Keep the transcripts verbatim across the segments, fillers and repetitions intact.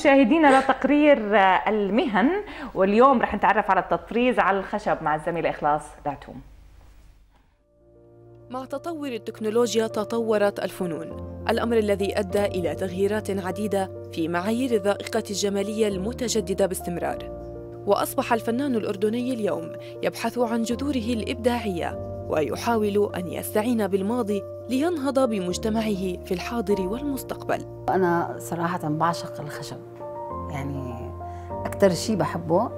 مشاهدينا لتقرير المهن، واليوم رح نتعرف على التطريز على الخشب مع الزميلة إخلاص العتوم. مع تطور التكنولوجيا تطورت الفنون، الأمر الذي أدى إلى تغييرات عديدة في معايير الذائقة الجمالية المتجددة باستمرار. وأصبح الفنان الأردني اليوم يبحث عن جذوره الإبداعية ويحاول أن يستعين بالماضي لينهض بمجتمعه في الحاضر والمستقبل. أنا صراحة بعشق الخشب، يعني أكثر شيء بحبه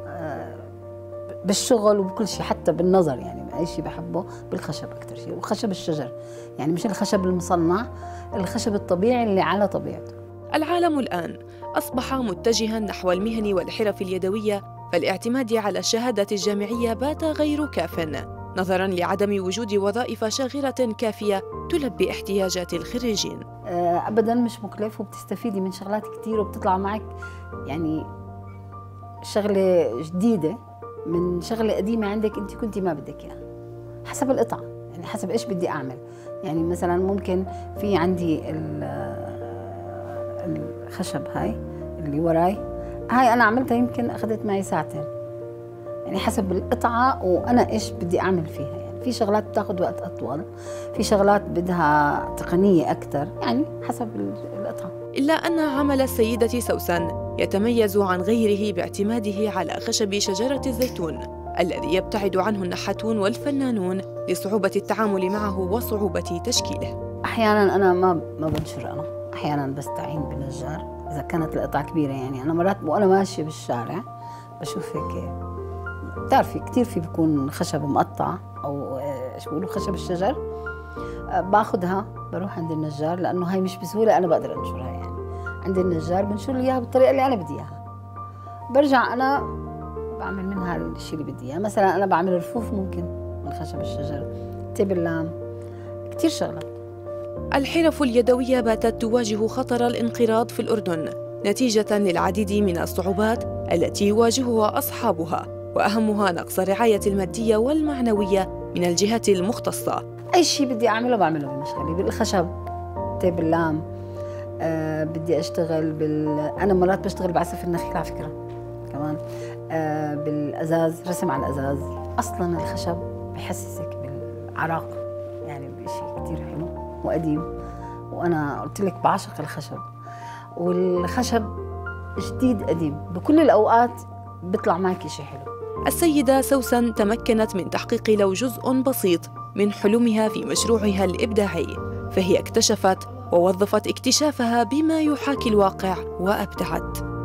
بالشغل وبكل شيء، حتى بالنظر يعني أي شيء بحبه بالخشب أكثر شيء، وخشب الشجر، يعني مش الخشب المصنع، الخشب الطبيعي اللي على طبيعته. العالم الآن أصبح متجها نحو المهن والحرف اليدوية، فالاعتماد على الشهادة الجامعية بات غير كاف نظراً لعدم وجود وظائف شاغرة كافية تلبي احتياجات الخريجين. أبداً مش مكلف، وبتستفيدي من شغلات كتير، وبتطلع معك يعني شغلة جديدة من شغلة قديمة عندك أنت كنتي ما بدك إياها، يعني حسب القطعة، يعني حسب إيش بدي أعمل. يعني مثلاً ممكن في عندي الخشب هاي اللي وراي، هاي أنا عملتها يمكن أخذت معي ساعتين، يعني حسب القطعة وأنا إيش بدي أعمل فيها. يعني في شغلات بتاخذ وقت أطول، في شغلات بدها تقنية أكثر، يعني حسب القطعة. إلا أن عمل السيدة سوسن يتميز عن غيره باعتماده على خشب شجرة الزيتون الذي يبتعد عنه النحاتون والفنانون لصعوبة التعامل معه وصعوبة تشكيله. أحياناً أنا ما ما بنشر، أنا أحياناً بستعين بنجار إذا كانت القطعة كبيرة. يعني أنا مرات وأنا ماشية بالشارع بشوف هيك، بتعرفي كثير في بيكون خشب مقطع او ايش بيقولوا خشب الشجر، باخذها بروح عند النجار، لانه هاي مش بسهوله انا بقدر انشرها. يعني عند النجار بنشر لي اياها بالطريقه اللي انا بدي اياها، برجع انا بعمل منها الشيء اللي بدي اياه. مثلا انا بعمل رفوف ممكن من خشب الشجر، تبلام، كثير شغلات. الحرف اليدويه باتت تواجه خطر الانقراض في الاردن نتيجه للعديد من الصعوبات التي يواجهها اصحابها، وأهمها نقص الرعاية المادية والمعنوية من الجهات المختصة. أي شيء بدي أعمله بعمله بمشغلي، بالخشب، طيب اللام، أه بدي أشتغل بال... أنا مرات بشتغل بعسف النخيل على فكرة كمان، أه بالأزاز، رسم على الأزاز. أصلاً الخشب بحسسك بالعراق، يعني بشيء كتير حلو وقديم، وأنا قلت لك بعشق الخشب، والخشب جديد قديم بكل الأوقات بيطلع معك شيء حلو. السيدة سوسن تمكنت من تحقيق لو جزء بسيط من حلمها في مشروعها الإبداعي، فهي اكتشفت ووظفت اكتشافها بما يحاكي الواقع وأبدعت.